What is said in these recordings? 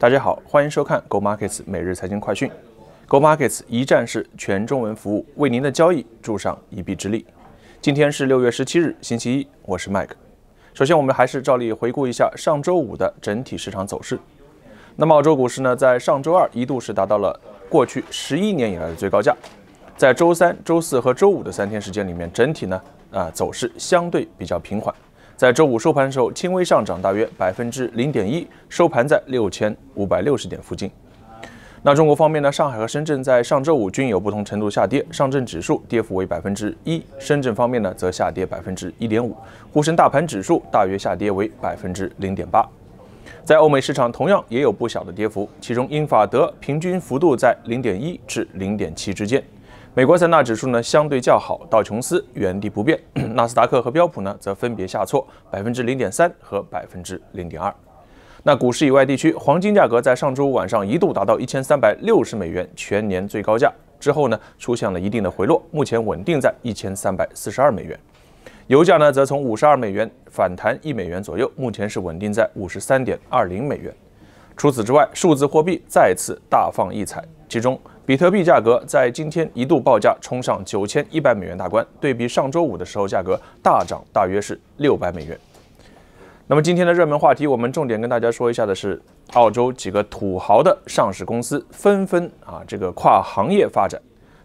大家好，欢迎收看 Go Markets 每日财经快讯。Go Markets 一站式全中文服务，为您的交易助上一臂之力。今天是6月17日，星期一，我是 Mike。首先，我们还是照例回顾一下上周五的整体市场走势。那么，澳洲股市呢，在上周二一度是达到了过去11年以来的最高价。在周三、周四和周五的3天时间里面，整体呢走势相对比较平缓。在周五收盘的时候，轻微上涨大约0.1%，收盘在6560点附近。那中国方面呢，上海和深圳在上周五均有不同程度下跌，上证指数跌幅为1%，深圳方面呢则下跌1.5%，沪深大盘指数大约下跌为0.8%。在欧美市场同样也有不小的跌幅，其中英法德平均幅度在0.1至0.7之间。美国三大指数呢相对较好，道琼斯原地不变，纳斯达克和标普呢则分别下挫0.3% 和0.2%。那股市以外地区，黄金价格在上周五晚上一度达到$1360，全年最高价。之后呢出现了一定的回落，目前稳定在$1342。油价呢则从$52反弹$1左右，目前是稳定在$53.20。除此之外，数字货币再次大放异彩，其中比特币价格在今天一度报价冲上$9100大关，对比上周五的时候价格大涨大约是$600。那么今天的热门话题，我们重点跟大家说一下的是澳洲几个土豪的上市公司纷纷跨行业发展，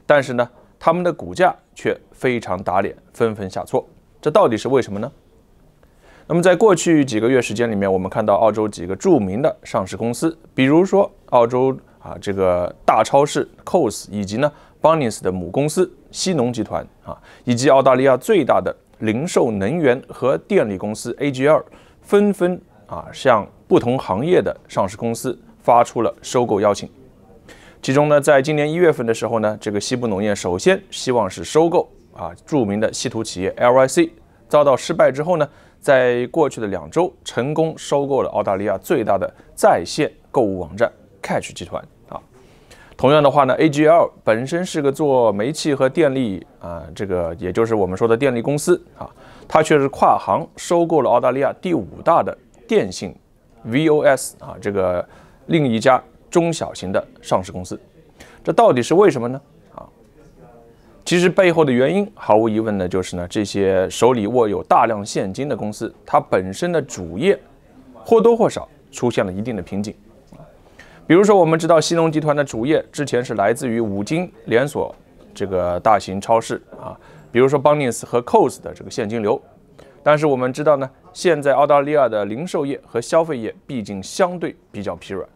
但是呢他们的股价却非常打脸，纷纷下挫，这到底是为什么呢？那么在过去几个月时间里面，我们看到澳洲几个著名的上市公司，比如说澳洲大超市 COS， 以及呢 Bunnings 的母公司西农集团以及澳大利亚最大的零售能源和电力公司 AGL， 纷纷向不同行业的上市公司发出了收购邀请。其中呢，在今年1月份的时候呢，这个西部农业首先希望是收购著名的稀土企业 LYC， 遭到失败之后呢，在过去的2周成功收购了澳大利亚最大的在线购物网站 Catch 集团同样的话呢 ，AGL 本身是个做煤气和电力也就是我们说的电力公司它却是跨行收购了澳大利亚第5大的电信 VOS 另一家中小型的上市公司，这到底是为什么呢？其实背后的原因，毫无疑问的就是呢，这些手里握有大量现金的公司，它本身的主业或多或少出现了一定的瓶颈。比如说，我们知道西农集团的主业之前是来自于5金连锁这个大型超市比如说 Bunnings 和 COS 的这个现金流。但是我们知道呢，现在澳大利亚的零售业和消费业毕竟相对比较疲软，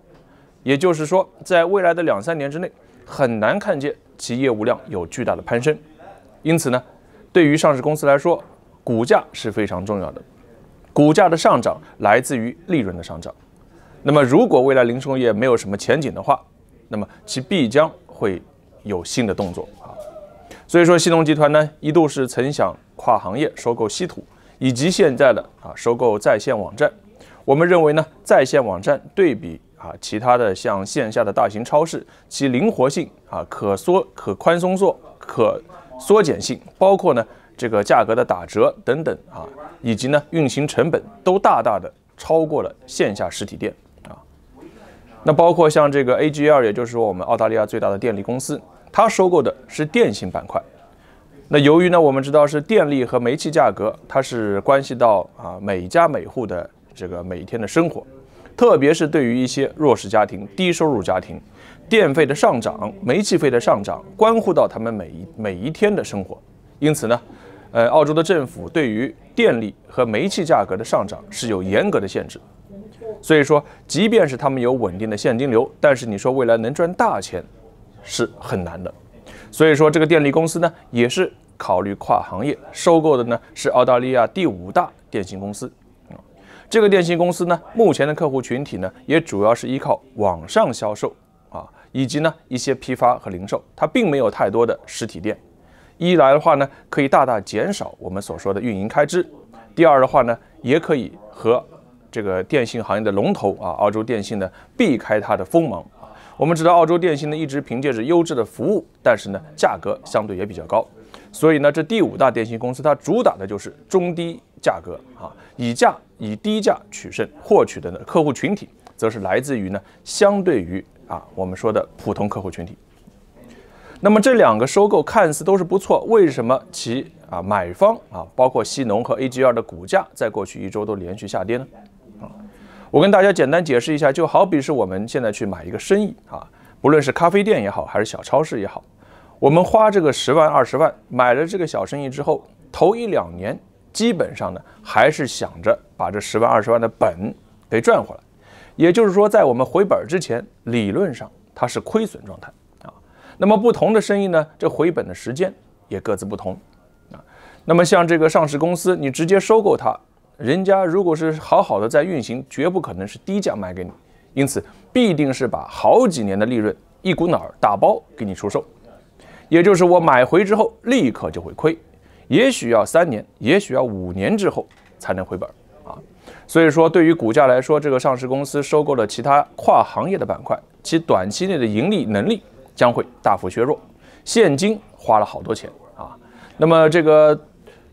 也就是说，在未来的2-3年之内，很难看见其业务量有巨大的攀升。因此呢，对于上市公司来说，股价是非常重要的，股价的上涨来自于利润的上涨。那么如果未来零售业没有什么前景的话，那么其必将会有新的动作所以说，西农集团呢一度是曾想跨行业收购稀土，以及现在的收购在线网站。我们认为呢，在线网站对比其他的像线下的大型超市，其灵活性可缩减性，包括呢这个价格的打折等等以及呢运行成本都大大的超过了线下实体店那包括像这个 AGL， 也就是说我们澳大利亚最大的电力公司，它收购的是电信板块。那由于呢我们知道是电力和煤气价格，它是关系到每家每户的这个每天的生活，特别是对于一些弱势家庭、低收入家庭，电费的上涨、煤气费的上涨，关乎到他们每一天的生活。因此呢，澳洲的政府对于电力和煤气价格的上涨是有严格的限制。所以说，即便是他们有稳定的现金流，但是你说未来能赚大钱是很难的。所以说，这个电力公司呢，也是考虑跨行业收购的呢，是澳大利亚第5大电信公司。这个电信公司呢，目前的客户群体呢，也主要是依靠网上销售以及呢一些批发和零售，它并没有太多的实体店。一来的话呢，可以大大减少我们所说的运营开支；第二的话呢，也可以和这个电信行业的龙头澳洲电信呢，避开它的锋芒。我们知道澳洲电信呢，一直凭借着优质的服务，但是呢，价格相对也比较高。所以呢，这第5大电信公司它主打的就是中低价格以低价取胜，获取的呢客户群体则是来自于呢相对于我们说的普通客户群体。那么这两个收购看似都是不错，为什么其买方包括西农和 AGL 的股价在过去一周都连续下跌呢？我跟大家简单解释一下，就好比是我们现在去买一个生意不论是咖啡店也好，还是小超市也好，我们花这个10万20万买了这个小生意之后，头一两年基本上呢还是想着把这10万20万的本给赚回来，也就是说在我们回本之前，理论上它是亏损状态那么不同的生意呢，这回本的时间也各自不同那么像这个上市公司，你直接收购它，人家如果是好好的在运行，绝不可能是低价卖给你，因此必定是把好几年的利润一股脑打包给你出售，也就是我买回之后立刻就会亏，也许要3年，也许要5年之后才能回本所以说对于股价来说，这个上市公司收购了其他跨行业的板块，其短期内的盈利能力将会大幅削弱，现金花了好多钱那么这个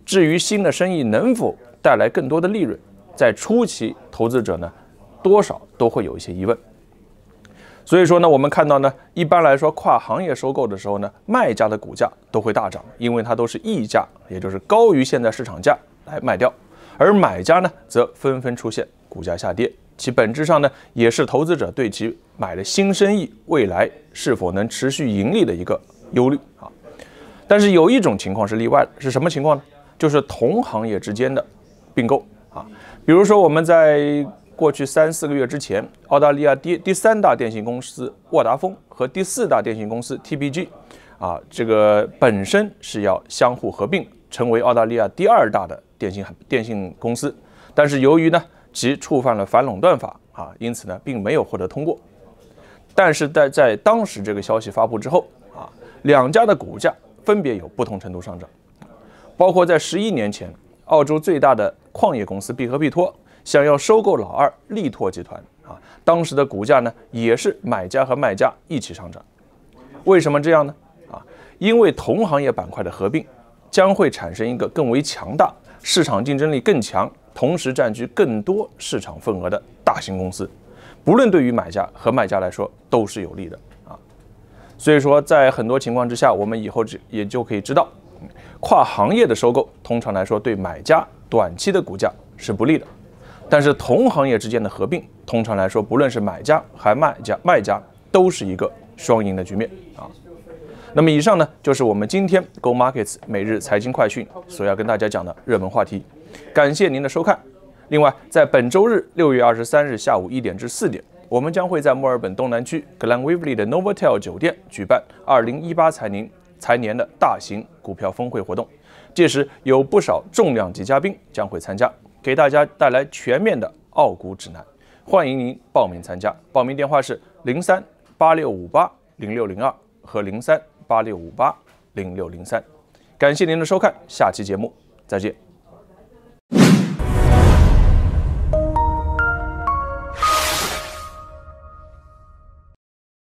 至于新的生意能否带来更多的利润，在初期投资者呢多少都会有一些疑问。所以说呢，我们看到呢，一般来说跨行业收购的时候呢，卖家的股价都会大涨，因为它都是溢价，也就是高于现在市场价来卖掉，而买家呢则纷纷出现股价下跌，其本质上呢也是投资者对其买的新生意未来是否能持续盈利的一个忧虑但是有一种情况是例外的，是什么情况呢？就是同行业之间的并购比如说我们在过去3、4个月之前，澳大利亚第3大电信公司沃达丰和第4大电信公司 TPG 这个本身是要相互合并，成为澳大利亚第2大的电信公司，但是由于呢其触犯了反垄断法因此呢并没有获得通过。但是在当时这个消息发布之后两家的股价分别有不同程度上涨，包括在11年前，澳洲最大的矿业公司必和必拓想要收购老二力拓集团当时的股价呢也是买家和卖家一起上涨。为什么这样呢？因为同行业板块的合并将会产生一个更为强大、市场竞争力更强，同时占据更多市场份额的大型公司，不论对于买家和卖家来说都是有利的所以说在很多情况之下，我们以后也就可以知道，跨行业的收购通常来说对买家短期的股价是不利的，但是同行业之间的合并通常来说，不论是买家还卖家都是一个双赢的局面那么以上呢就是我们今天 Go Markets 每日财经快讯所要跟大家讲的热门话题，感谢您的收看。另外，在本周日6月23日下午1点至4点，我们将会在墨尔本东南区 Glen Waverley 的 Novotel 酒店举办2018财年的大型股票峰会活动，届时有不少重量级嘉宾将会参加，给大家带来全面的澳股指南，欢迎您报名参加。报名电话是03-8658-0602和03-8658-0603。感谢您的收看，下期节目再见。